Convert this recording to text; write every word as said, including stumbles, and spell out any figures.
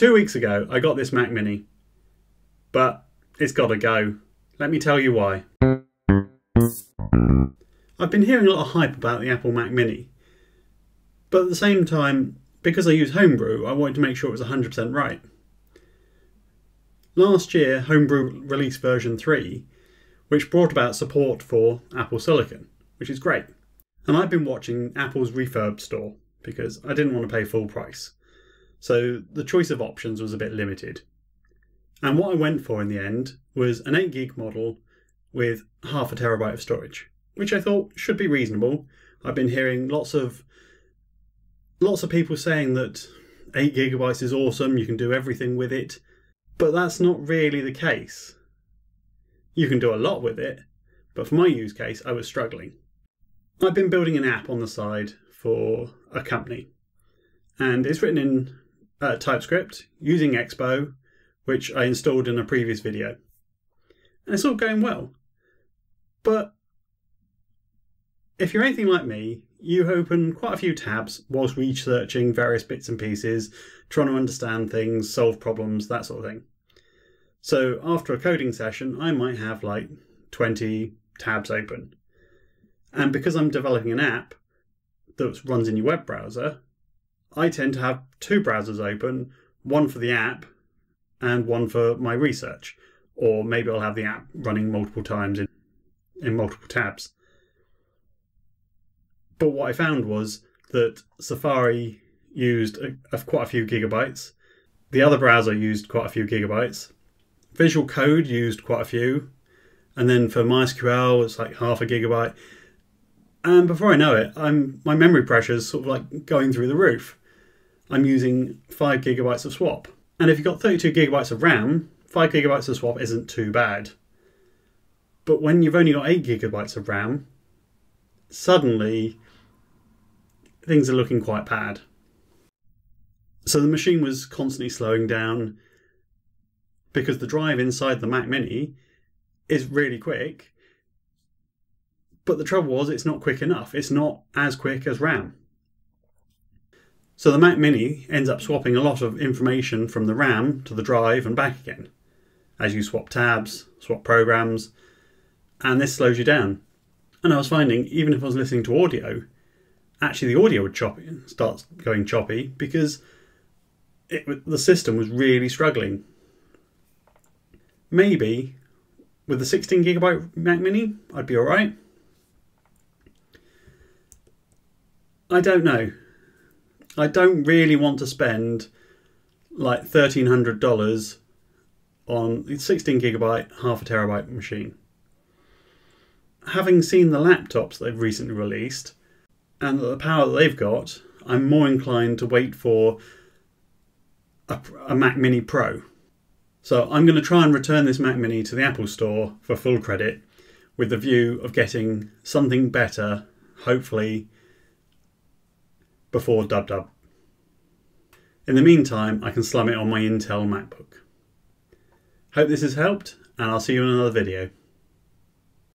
Two weeks ago, I got this Mac Mini, but it's gotta go. Let me tell you why. I've been hearing a lot of hype about the Apple Mac Mini, but at the same time, because I use Homebrew, I wanted to make sure it was one hundred percent right. Last year, Homebrew released version three, which brought about support for Apple Silicon, which is great. And I've been watching Apple's refurb store because I didn't want to pay full price. So the choice of options was a bit limited. And what I went for in the end was an eight gig model with half a terabyte of storage, which I thought should be reasonable. I've been hearing lots of lots of people saying that eight gigabytes is awesome, you can do everything with it, but that's not really the case. You can do a lot with it, but for my use case, I was struggling. I've been building an app on the side for a company, and it's written in uh, TypeScript using Expo, which I installed in a previous video. And it's all going well. But if you're anything like me, you open quite a few tabs whilst researching various bits and pieces, trying to understand things, solve problems, that sort of thing. So after a coding session, I might have like twenty tabs open. And because I'm developing an app that runs in your web browser, I tend to have two browsers open, one for the app and one for my research. Or maybe I'll have the app running multiple times in, in multiple tabs. But what I found was that Safari used a, a, quite a few gigabytes. The other browser used quite a few gigabytes. Visual Code used quite a few. And then for MySQL, it's like half a gigabyte. And before I know it, I'm my memory pressure is sort of like going through the roof. I'm using five gigabytes of swap. And if you've got thirty-two gigabytes of RAM, five gigabytes of swap isn't too bad. But when you've only got eight gigabytes of RAM, suddenly things are looking quite bad. So the machine was constantly slowing down because the drive inside the Mac Mini is really quick. But the trouble was, it's not quick enough. It's not as quick as RAM. So the Mac Mini ends up swapping a lot of information from the RAM to the drive and back again, as you swap tabs, swap programs, and this slows you down. And I was finding, even if I was listening to audio, actually the audio would choppy, starts going choppy because it, the system was really struggling. Maybe with the sixteen gigabyte Mac Mini, I'd be all right. I don't know. I don't really want to spend like thirteen hundred dollars on a sixteen gigabyte, half a terabyte machine. Having seen the laptops they've recently released and the power that they've got, I'm more inclined to wait for a, a Mac Mini Pro. So I'm going to try and return this Mac Mini to the Apple Store for full credit with the view of getting something better, hopefully, before dub dub. In the meantime, I can slum it on my Intel MacBook. Hope this has helped, and I'll see you in another video.